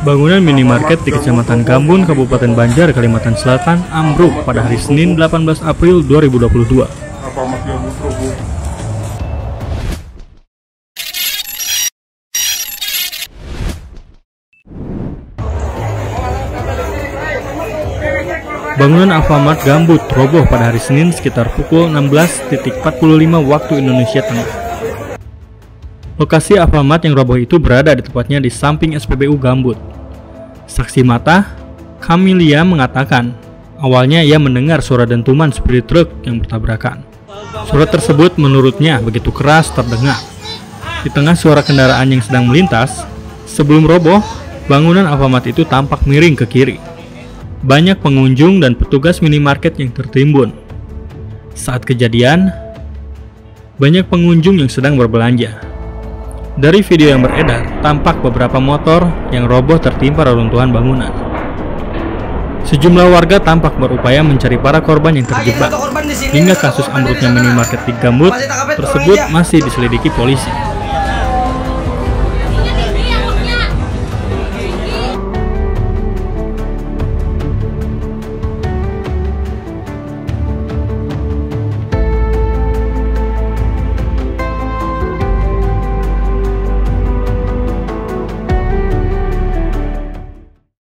Bangunan minimarket di Kecamatan Gambut, Kabupaten Banjar, Kalimantan Selatan ambruk pada hari Senin 18 April 2022. Bangunan Alfamart Gambut roboh pada hari Senin sekitar pukul 16.45 waktu Indonesia Tengah. Lokasi Alfamart yang roboh itu berada di tempatnya di samping SPBU Gambut. Saksi mata, Kamilia mengatakan, awalnya ia mendengar suara dentuman sepeda truk yang bertabrakan. Suara tersebut menurutnya begitu keras terdengar. Di tengah suara kendaraan yang sedang melintas, sebelum roboh, bangunan Alfamart itu tampak miring ke kiri. Banyak pengunjung dan petugas minimarket yang tertimbun. Saat kejadian, banyak pengunjung yang sedang berbelanja. Dari video yang beredar, tampak beberapa motor yang roboh tertimpa reruntuhan bangunan. Sejumlah warga tampak berupaya mencari para korban yang terjebak. Hingga kasus ambruknya minimarket di Gambut tersebut masih diselidiki polisi.